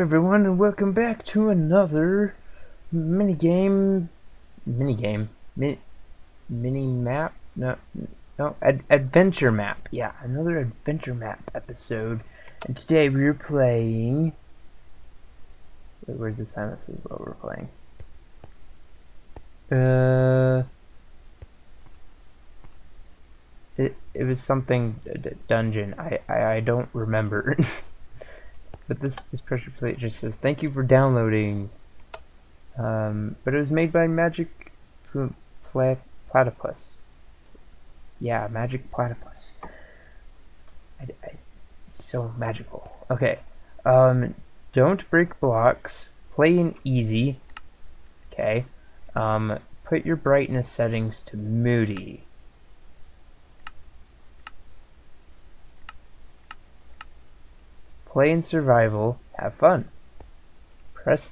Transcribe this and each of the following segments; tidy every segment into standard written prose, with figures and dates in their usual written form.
everyone, and welcome back to another adventure map. Yeah, another adventure map episode. And today we're playing. Wait, where's the sign that says what we're playing? It was something dungeon. I don't remember. But this pressure plate just says thank you for downloading. But it was made by Magic Platypus. Yeah, Magic Platypus. So magical. Okay. Don't break blocks. Play in easy. Okay. Put your brightness settings to moody. Play in survival, have fun. Press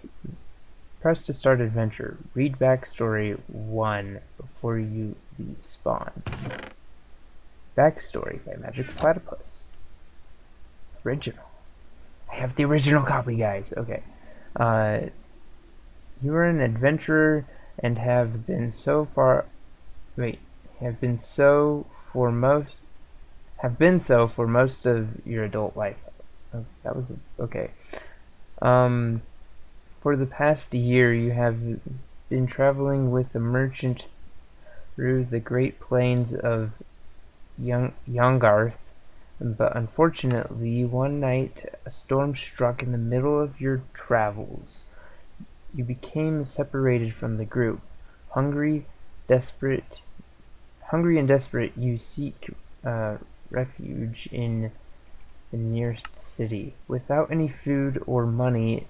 to start adventure. Read backstory 1 before you leave spawn. Backstory by Magic Platypus. Original. I have the original copy, guys. Okay. You are an adventurer and have been so for most of your adult life. Oh, that was okay. For the past year, you have been traveling with a merchant through the Great Plains of Yongarth, but unfortunately, one night a storm struck in the middle of your travels. You became separated from the group. Hungry and desperate, you seek refuge in the nearest city. Without any food or money,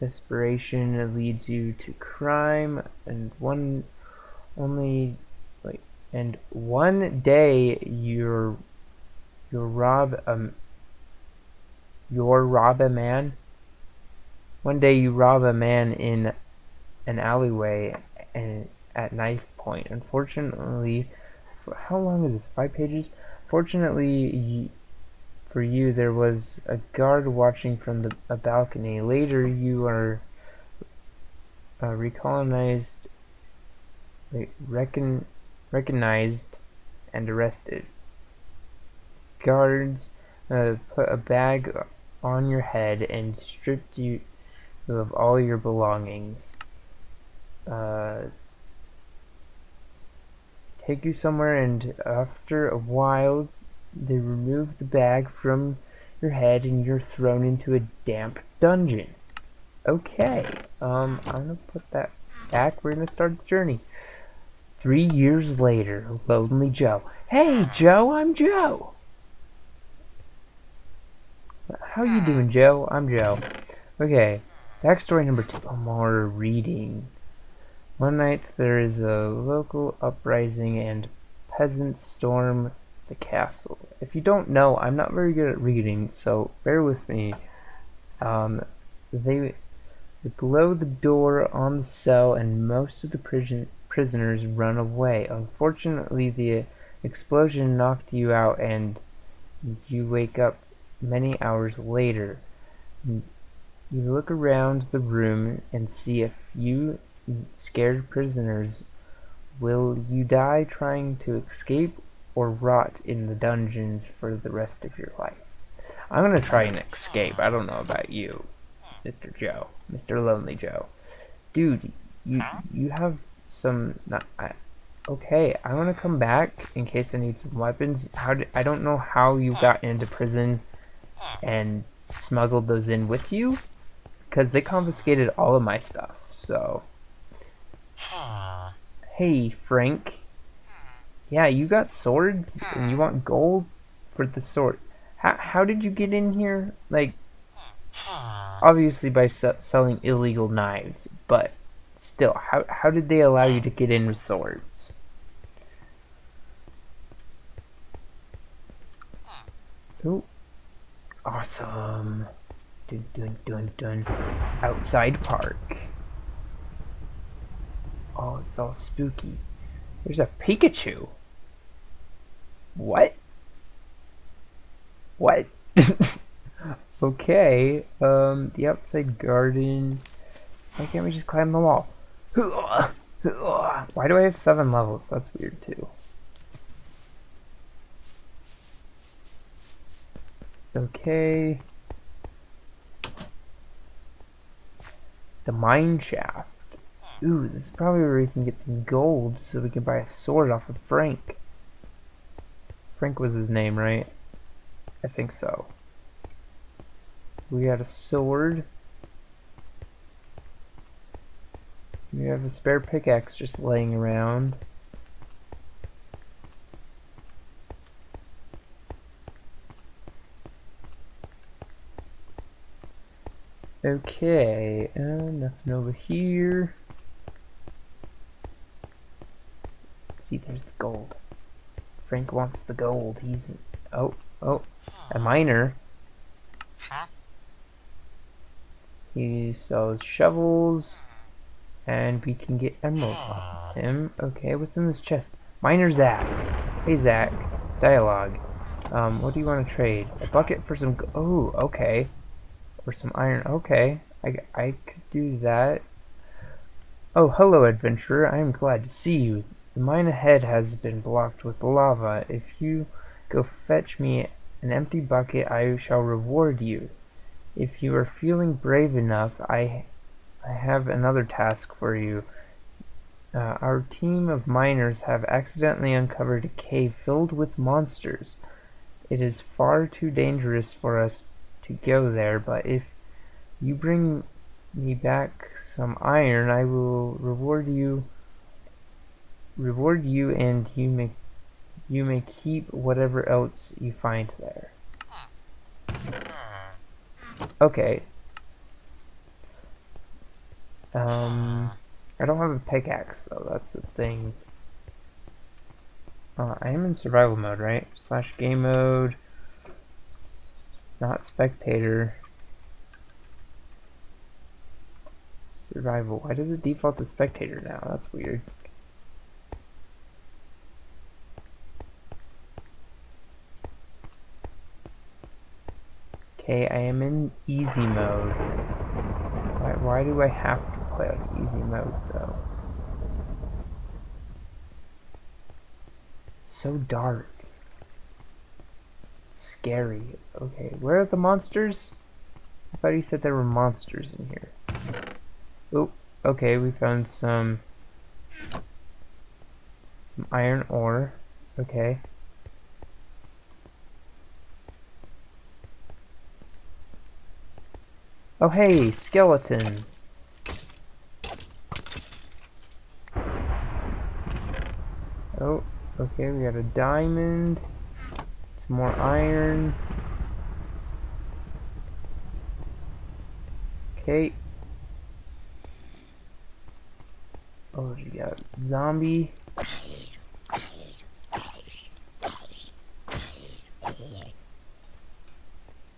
desperation leads you to crime, and one day you rob a man in an alleyway and at knife point. Unfortunately, how long is this? 5 pages? Fortunately for you, there was a guard watching from a balcony. Later, you are recognized and arrested. Guards put a bag on your head and stripped you of all your belongings. Take you somewhere, and after a while they remove the bag from your head and you're thrown into a damp dungeon. Okay, I'm gonna put that back. We're gonna start the journey. 3 years later, lonely Joe. Hey Joe, I'm Joe. How you doing, Joe? I'm Joe. Okay, backstory number 2. More reading. One night there is a local uprising and peasants storm the castle. If you don't know, I'm not very good at reading, so bear with me. They blow the door on the cell and most of the prisoners run away. Unfortunately, the explosion knocked you out and you wake up many hours later. You look around the room and see a few scared prisoners. Will you die trying to escape or rot in the dungeons for the rest of your life? I'm gonna try and escape. I don't know about you, Mr. Joe, Mr. Lonely Joe. Dude, you have some. Okay, I'm gonna come back in case I need some weapons. I don't know how you got into prison and smuggled those in with you, because they confiscated all of my stuff. So. Hey Frank, yeah, you got swords and you want gold for the sword. How did you get in here? Like, obviously by selling illegal knives, but still, how did they allow you to get in with swords? Ooh. Awesome. Dun dun dun dun. Outside park. Oh, it's all spooky. There's a Pikachu. What? What? Okay, the outside garden. Why can't we just climb the wall? Why do I have 7 levels? That's weird too. Okay. The mine shaft. Ooh, this is probably where we can get some gold so we can buy a sword off of Frank. Frank was his name, right? I think so. We got a sword. We have a spare pickaxe just laying around. Okay, nothing over here. See, there's the gold. Frank wants the gold. He's a miner. He sells shovels, and we can get emerald off him. Okay, what's in this chest? Miner Zach. Hey Zach. Dialogue. What do you want to trade? A bucket for some. Oh, okay. Or some iron. Okay, I could do that. Oh, hello adventurer, I am glad to see you. The mine ahead has been blocked with lava. If you go fetch me an empty bucket, I shall reward you. If you are feeling brave enough, I have another task for you. Our team of miners have accidentally uncovered a cave filled with monsters. It is far too dangerous for us to go there, but if you bring me back some iron, I will reward you, and you may keep whatever else you find there. Okay. I don't have a pickaxe though, that's the thing. I am in survival mode, right? Slash game mode. Not spectator. Survival. Why does it default to spectator now? That's weird. Okay, I am in easy mode. Why do I have to play on easy mode though? It's so dark. Scary. Okay, where are the monsters? I thought you said there were monsters in here. Oh, okay, we found some iron ore. Okay. Oh hey, skeleton. Oh, okay, we got a diamond. Some more iron. Okay. Oh, you got a zombie.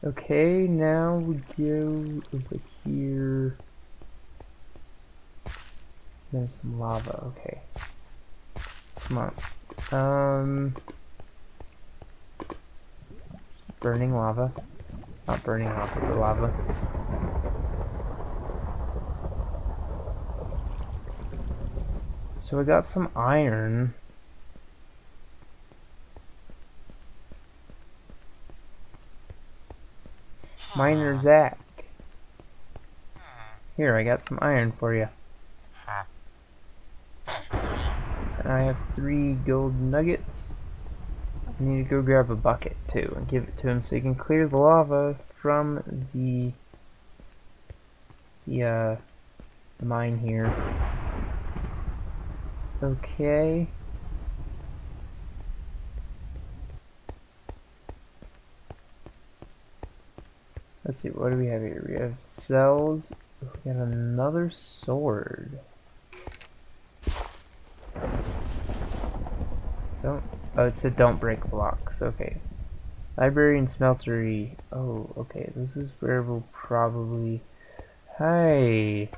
Okay, now we go over here. There's some lava. Okay. Come on. Burning lava. Not burning lava, but lava. So we got some iron. Miner Zach. Here, I got some iron for you. And I have 3 gold nuggets. I need to go grab a bucket too and give it to him so he can clear the lava from the mine here. Okay. Let's see, what do we have here? We have cells. We got another sword. Oh, it said don't break blocks. Okay. Library and smeltery. Oh, okay. This is where we'll probably... Hi!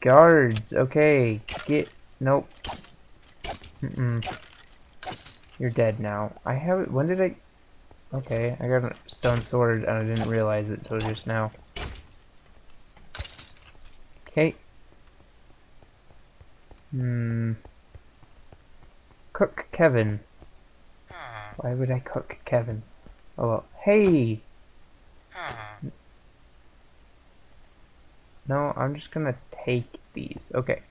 Guards! Okay, get... Nope. You're dead now. I have it... When did I... Okay, I got a stone sword and I didn't realize it till just now. Okay. Cook Kevin. Why would I cook Kevin? Oh well. Hey! No, I'm just gonna take these. Okay.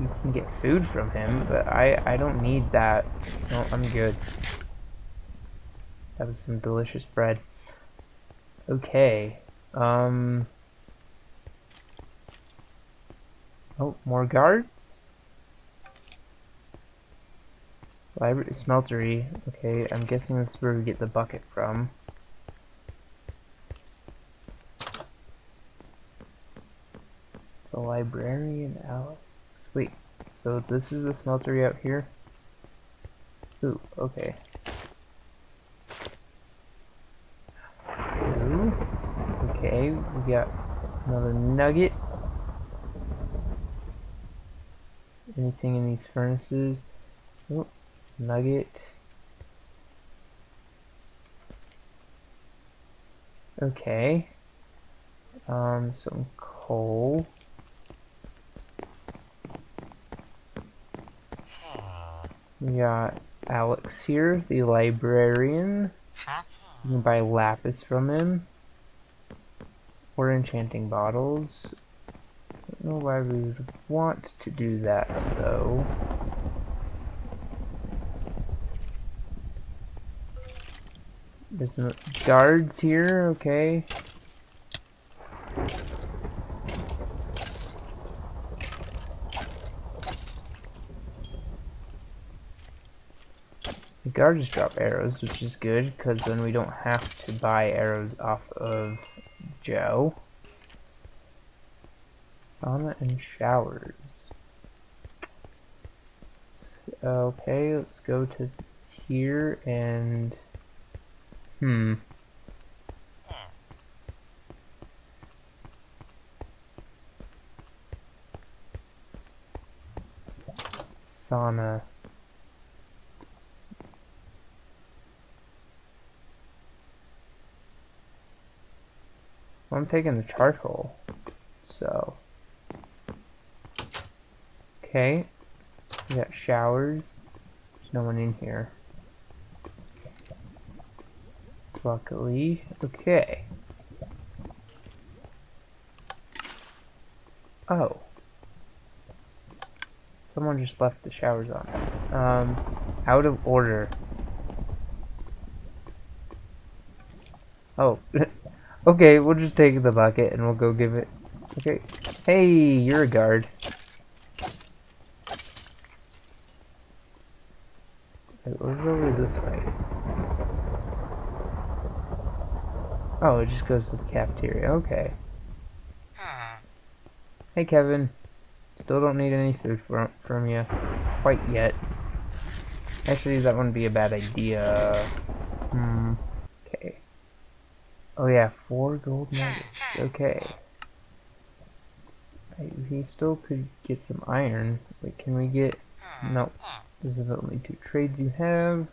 You can get food from him, but I don't need that. No, I'm good. That was some delicious bread. Okay. Oh, more guards? Library smeltery. Okay, I'm guessing this is where we get the bucket from. The librarian Alex. Wait, so this is the smeltery out here? Ooh, okay. Ooh, okay, we got another nugget. Anything in these furnaces? Ooh, nugget. Okay. Some coal. We got Alex here, the librarian. You can buy lapis from him. Or enchanting bottles. I don't know why we would want to do that, though. There's some guards here, okay. The guards drop arrows, which is good, because then we don't have to buy arrows off of Joe. Sauna and showers. Okay, let's go to here and... Sauna. Well, I'm taking the charcoal, so... Okay, we got showers. There's no one in here. Luckily, okay. Oh. Someone just left the showers on. Out of order. Oh. Okay, we'll just take the bucket and we'll go give it. Okay. Hey, you're a guard. It was over this way. Oh, it just goes to the cafeteria. Okay. Hey, Kevin. Still don't need any food from you quite yet. Actually, that wouldn't be a bad idea. Okay. Oh yeah, 4 gold nuggets. Okay. He still could get some iron. Wait, can we get? Nope. This is the only 2 trades you have.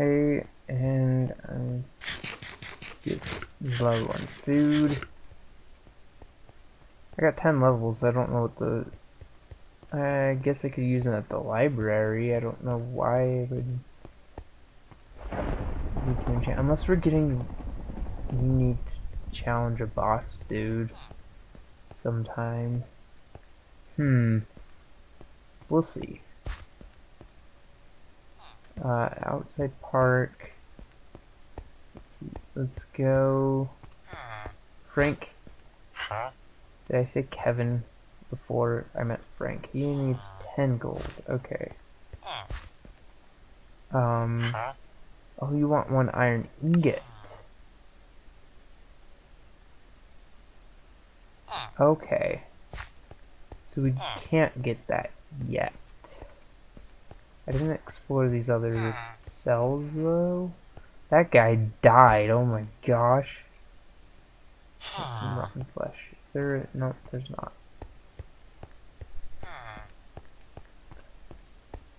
Okay, and I'm give level 1 food. I got 10 levels, I don't know what the... I guess I could use them at the library. I don't know why I would... Unless we're getting... We need to challenge a boss dude sometime. We'll see. Outside park. Let's see. Let's go. Frank. Did I say Kevin before? I meant Frank. He needs 10 gold. Okay. Oh, you want 1 iron ingot. Okay. So we can't get that yet. I didn't explore these other cells though. That guy died, oh my gosh. Some rotten flesh. there? No, there's not.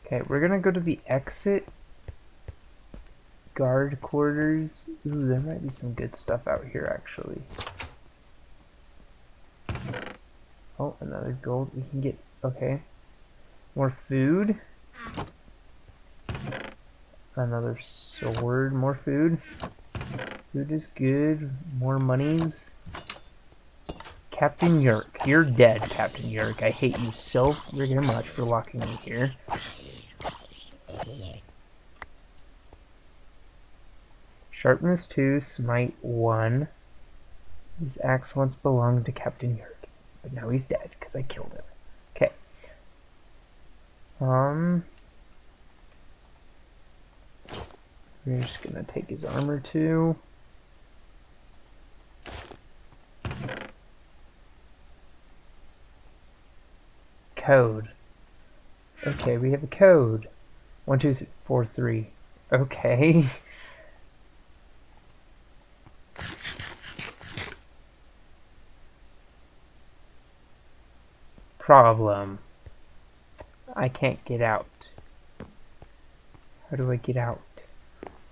Okay, we're gonna go to the exit. Guard quarters. Ooh, there might be some good stuff out here actually. Oh, another gold we can get. Okay. More food. Another sword. More food. Food is good. More monies. Captain Yerk. You're dead, Captain Yerk. I hate you so friggin' much for locking me here. Sharpness 2, Smite 1. This axe once belonged to Captain Yerk, but now he's dead because I killed him. Okay. We're just gonna take his armor too. Code. Okay, we have a code. 1, 2, 3, 4, 3. Okay. Problem. I can't get out. How do I get out?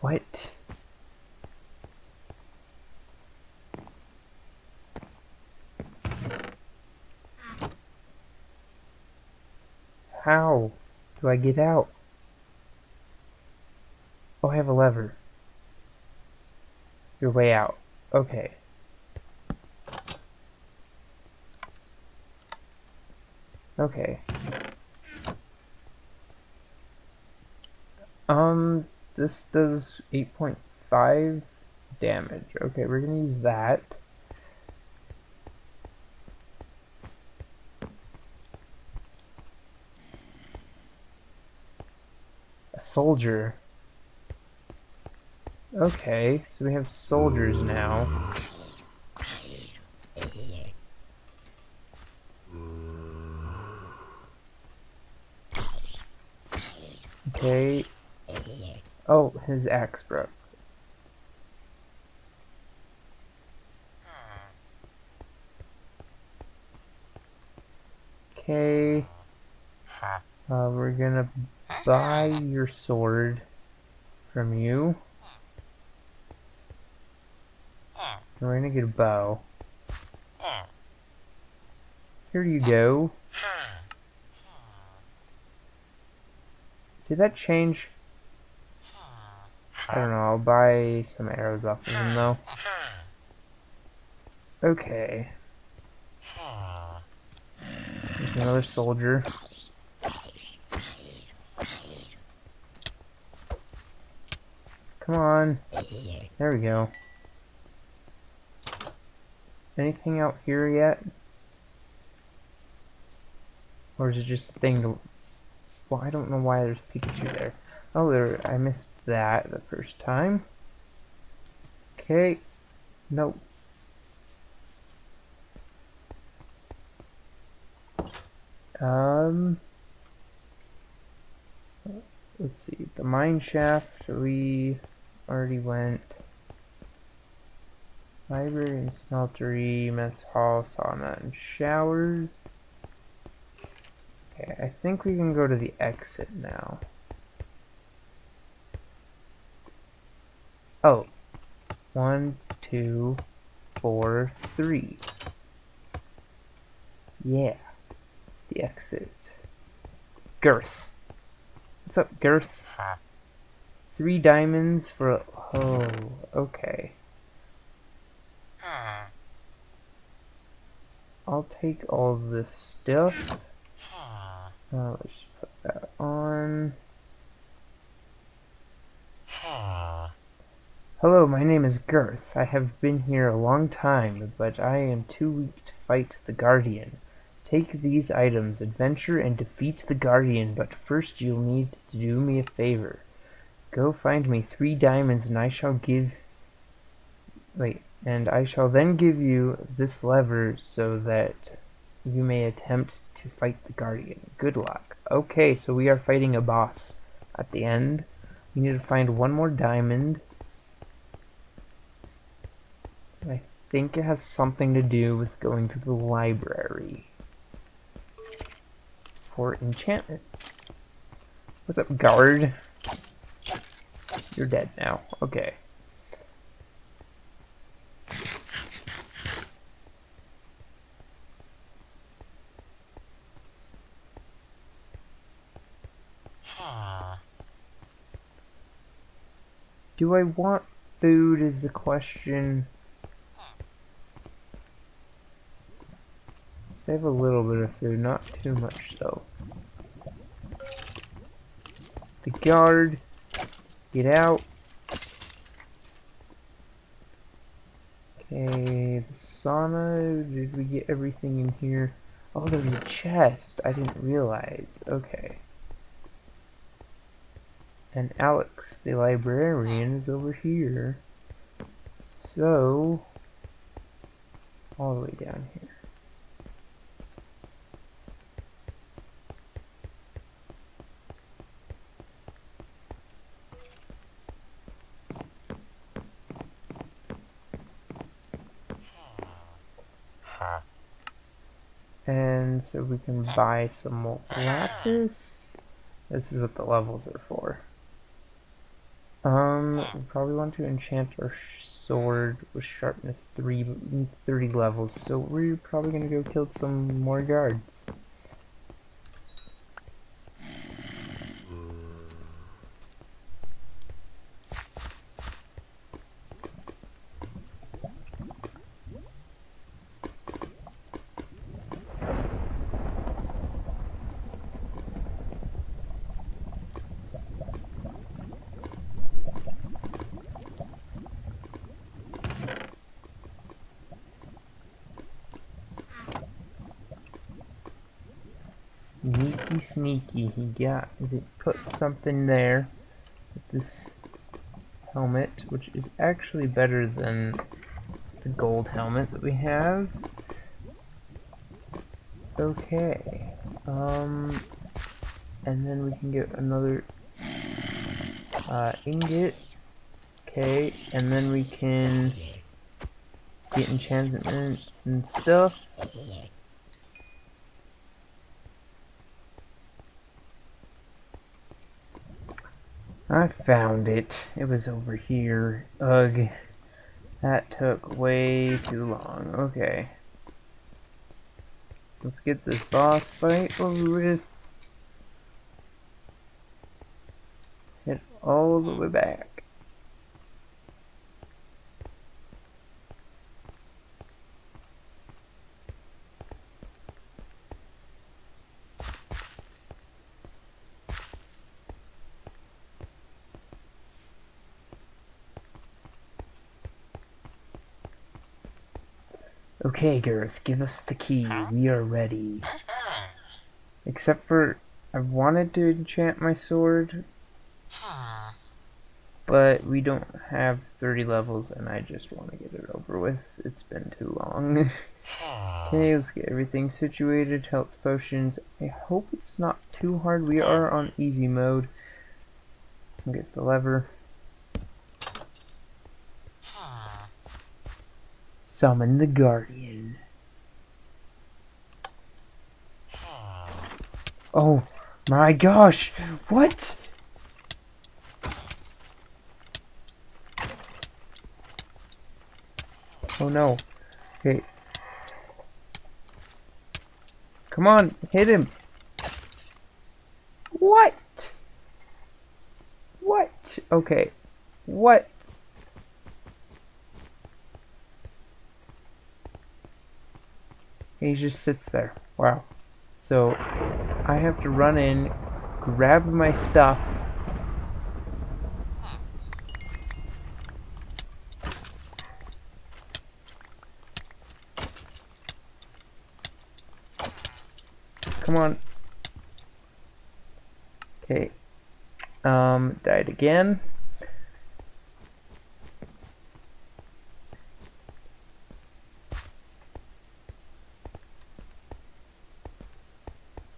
What? How do I get out? Oh, I have a lever. Your way out. Okay. Okay. This does 8.5 damage. Okay, we're gonna use that. A soldier. Okay, so we have soldiers now. Okay. Oh, his axe broke. Okay. We're gonna buy your sword from you. We're gonna get a bow. Here you go. Did that change? I don't know, I'll buy some arrows off of him though. Okay. There's another soldier. Come on. There we go. Anything out here yet? Or is it just a thing to... Well, I don't know why there's Pikachu there. Oh, there, I missed that the first time. Okay. Nope. Let's see. The mine shaft, we already went. Library and smeltery, mess hall, sauna, and showers. Okay, I think we can go to the exit now. Oh, 1, 2, 4, 3. Yeah, the exit. Girth. What's up, Girth? 3 diamonds for a... Oh, okay. I'll take all this stuff. Let's just put that on. Hello, my name is Girth. I have been here a long time, but I am too weak to fight the Guardian. Take these items, adventure, and defeat the Guardian, but first you'll need to do me a favor. Go find me 3 diamonds, and I shall give... Wait, and I shall then give you this lever so that you may attempt to fight the Guardian. Good luck. Okay, so we are fighting a boss at the end. We need to find 1 more diamond. I think it has something to do with going to the library for enchantments. What's up, guard? You're dead now. Okay. Do I want food is the question. Save a little bit of food, not too much though. The guard, get out. Okay, the sauna, did we get everything in here? Oh, there's a chest, I didn't realize. Okay. And Alex, the librarian, is over here. So, all the way down here. And so we can buy some more lapis. This is what the levels are for. We probably want to enchant our sword with sharpness 3, 30 levels, so we're probably going to go kill some more guards. Sneaky, sneaky, he got, he put something there with this helmet, which is actually better than the gold helmet that we have. Okay, and then we can get another ingot, okay, and then we can get enchantments and stuff. I found it. It was over here. Ugh. That took way too long. Okay. Let's get this boss fight over with. Head all the way back. Okay, Garth, give us the key. We are ready. Except for, I wanted to enchant my sword, but we don't have 30 levels, and I just want to get it over with. It's been too long. Okay, let's get everything situated. Health potions. I hope it's not too hard. We are on easy mode. I'll get the lever. Summon the guardian. Oh my gosh! What? Oh no. Okay. Come on, hit him. What? What? Okay. What? He just sits there. Wow. So I have to run in, grab my stuff. Come on. Okay. Died again.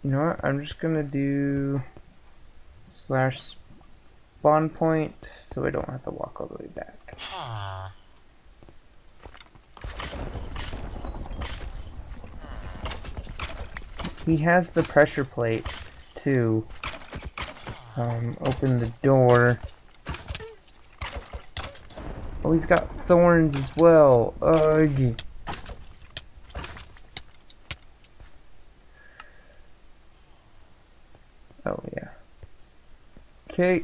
You know what, I'm just gonna do slash spawn point so I don't have to walk all the way back. He has the pressure plate to open the door. Oh, he's got thorns as well. Ugh. Oh, yeah. Okay.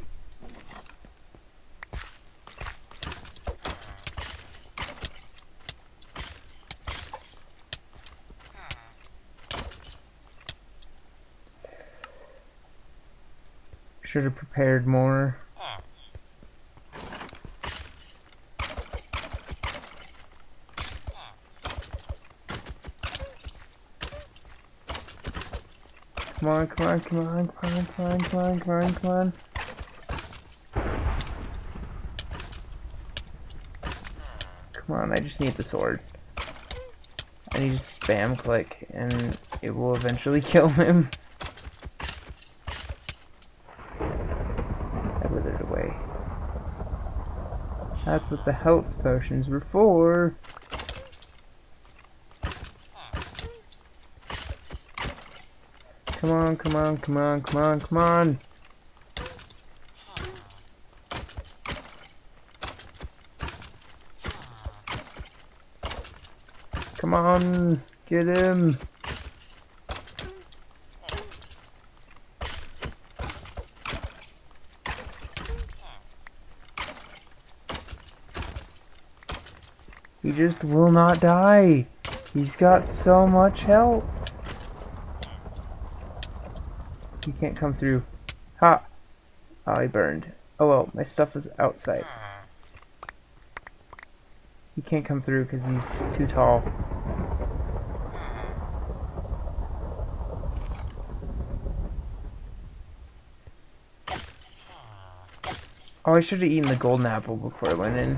Should have prepared more. Come on, come on, come on, come on, come on, come on, come on, come on. Come on, I just need the sword. I need to spam click and it will eventually kill him. I withered away. That's what the health potions were for. Come on, come on, come on, come on, come on. Come on, get him. He just will not die. He's got so much health. He can't come through. Ha! Oh, he burned. Oh well, my stuff was outside. He can't come through because he's too tall. Oh, I should have eaten the golden apple before I went in.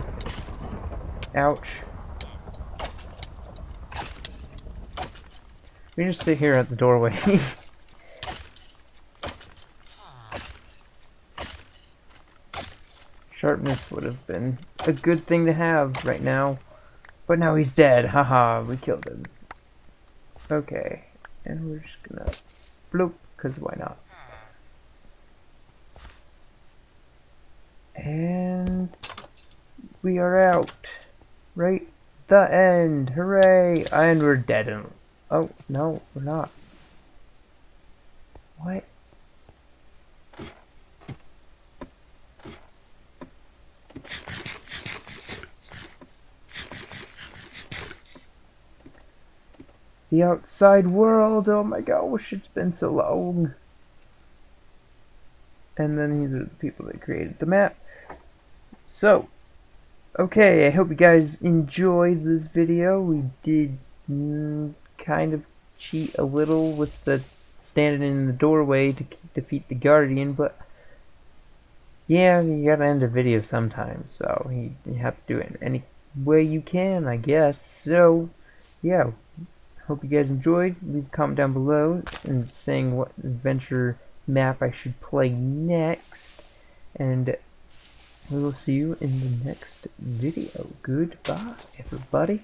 Ouch. We just sit here at the doorway. Sharpness would have been a good thing to have right now, but now he's dead. Haha, we killed him. Okay, and we're just gonna bloop, because why not? And we are out. Right? The end. Hooray! And we're dead. Oh, no, we're not. What? The outside world, oh my gosh, it's been so long. And then these are the people that created the map. So, okay, I hope you guys enjoyed this video. We did kind of cheat a little with the standing in the doorway to defeat the guardian, but yeah, you gotta end a video sometime, so you have to do it any way you can, I guess. So, yeah. Hope you guys enjoyed. Leave a comment down below and saying what adventure map I should play next. And we will see you in the next video. Goodbye, everybody.